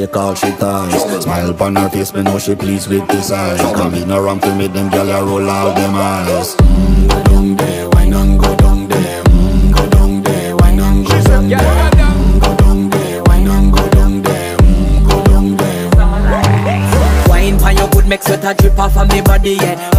Take all she ties. Smile upon her face, me know she pleased with this eyes. Come in around to meet them, girl, I roll all them eyes. Go down there, wine on, go down there. Go down there, wine on, go down there. Go down there, wine on, go down there. Go down there. Wine for your good, make sweat a drip off of me body, yeah.